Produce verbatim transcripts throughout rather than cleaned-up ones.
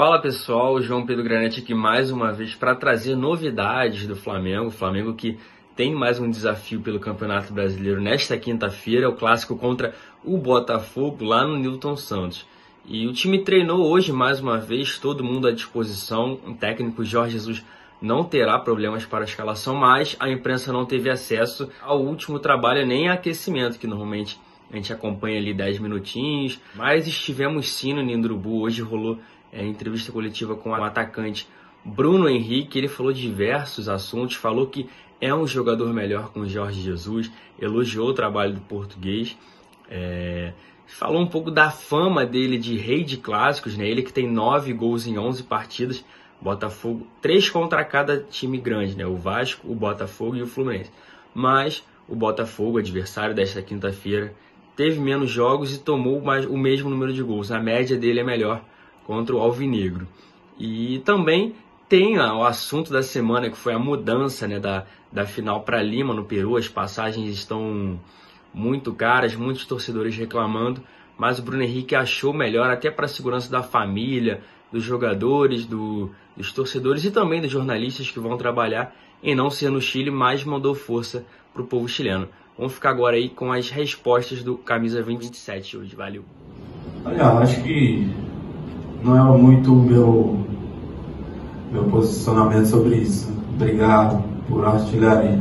Fala pessoal, o João Pedro Granetti aqui mais uma vez para trazer novidades do Flamengo. O Flamengo que tem mais um desafio pelo Campeonato Brasileiro nesta quinta-feira, o clássico contra o Botafogo lá no Newton Santos. E o time treinou hoje mais uma vez, todo mundo à disposição. O técnico Jorge Jesus não terá problemas para a escalação, mas a imprensa não teve acesso ao último trabalho nem a aquecimento, que normalmente a gente acompanha ali dez minutinhos. Mas estivemos sim no Ninho do Urubu. Hoje rolou é, entrevista coletiva com o atacante Bruno Henrique. Ele falou diversos assuntos, falou que é um jogador melhor com o Jorge Jesus, elogiou o trabalho do português, é... falou um pouco da fama dele de rei de clássicos, né? Ele que tem nove gols em onze partidas, Botafogo, três contra cada time grande, né? O Vasco, o Botafogo e o Fluminense. Mas o Botafogo, adversário desta quinta-feira, teve menos jogos e tomou mais, o mesmo número de gols. A média dele é melhor contra o Alvinegro. E também tem ó, o assunto da semana, que foi a mudança, né, da, da final para Lima, no Peru. As passagens estão muito caras, muitos torcedores reclamando, mas o Bruno Henrique achou melhor, até para a segurança da família, dos jogadores, do, dos torcedores e também dos jornalistas que vão trabalhar, em não ser no Chile, mas mandou força para o povo chileno. Vamos ficar agora aí com as respostas do Camisa vinte e sete hoje. Valeu! Olha, acho que não é muito o meu, meu posicionamento sobre isso. Obrigado por artilharia.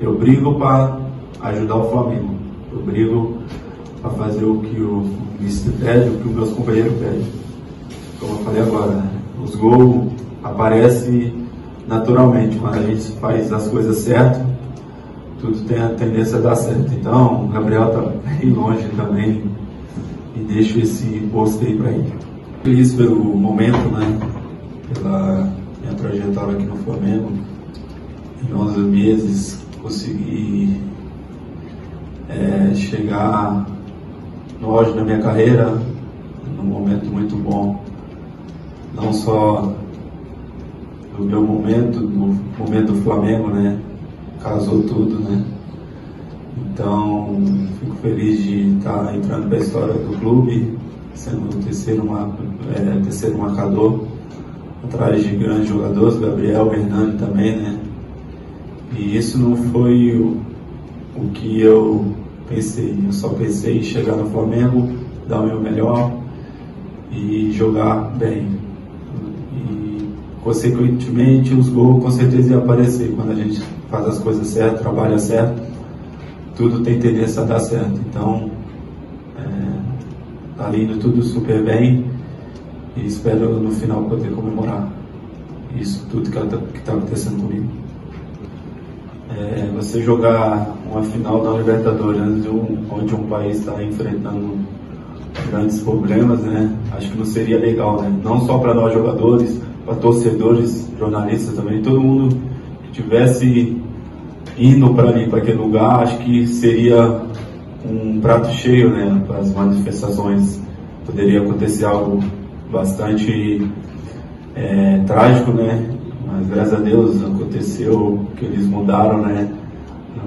Eu brigo para ajudar o Flamengo. Eu brigo para fazer o que o vice pede, o que os meus companheiros pedem. Como eu falei agora, os gols aparecem naturalmente. Quando a gente faz as coisas certas, tudo tem a tendência a dar certo. Então, o Gabriel está bem longe também, e deixo esse posto aí para ele. Feliz pelo momento, né? Pela minha trajetória aqui no Flamengo. Em onze meses, consegui é, chegar no auge da minha carreira, num momento muito bom. Não só do meu momento, do momento do Flamengo, né? Casou tudo, né? Então, fico feliz de estar entrando para a história do clube, sendo o terceiro, é, terceiro marcador, atrás de grandes jogadores, Gabriel, Hernani também, né? E isso não foi o, o que eu pensei. Eu só pensei em chegar no Flamengo, dar o meu melhor e jogar bem. E, consequentemente, os gols com certeza iam aparecer. Quando a gente faz as coisas certas, trabalha certo, tudo tem tendência a dar certo. Então, é, tá indo tudo super bem e espero no final poder comemorar isso tudo que está acontecendo comigo. É, você jogar uma final da Libertadores, um, onde um país está enfrentando grandes problemas, né? Acho que não seria legal, né? Não só para nós jogadores, para torcedores, jornalistas também, todo mundo tivesse indo para ali, para aquele lugar, acho que seria um prato cheio, né, para as manifestações. Poderia acontecer algo bastante é, trágico, né, mas graças a Deus aconteceu, que eles mudaram, né,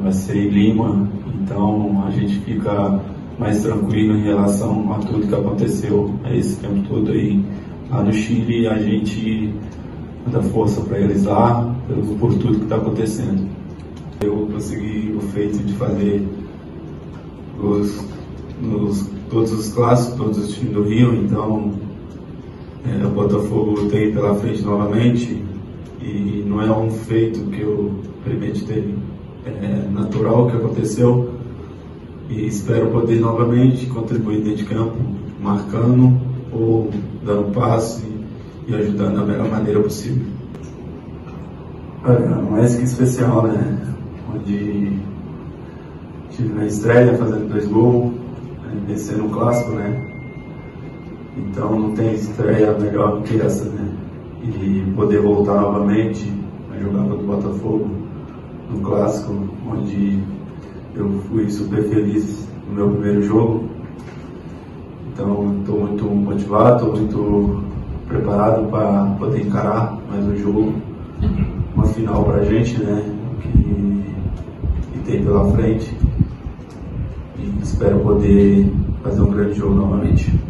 vai ser em Lima, então a gente fica mais tranquilo em relação a tudo que aconteceu esse tempo todo aí. Lá no Chile a gente da força para eles lá, por tudo que está acontecendo. Eu consegui o feito de fazer os, os, todos os clássicos, todos os times do Rio, então é, o Botafogo tem pela frente novamente e não é um feito que eu premeditei, é natural que aconteceu e espero poder novamente contribuir dentro de campo, marcando ou dando passe e ajudando da melhor maneira possível. Olha, mais que especial, né? Onde estive na estreia fazendo dois gols, vencendo um clássico, né? Então não tem estreia melhor que essa, né? E poder voltar novamente a jogar contra o Botafogo no clássico, onde eu fui super feliz no meu primeiro jogo. Então estou muito motivado, estou muito preparado para poder encarar mais um jogo, uma final para a gente, né, que, que tem pela frente, e espero poder fazer um grande jogo novamente.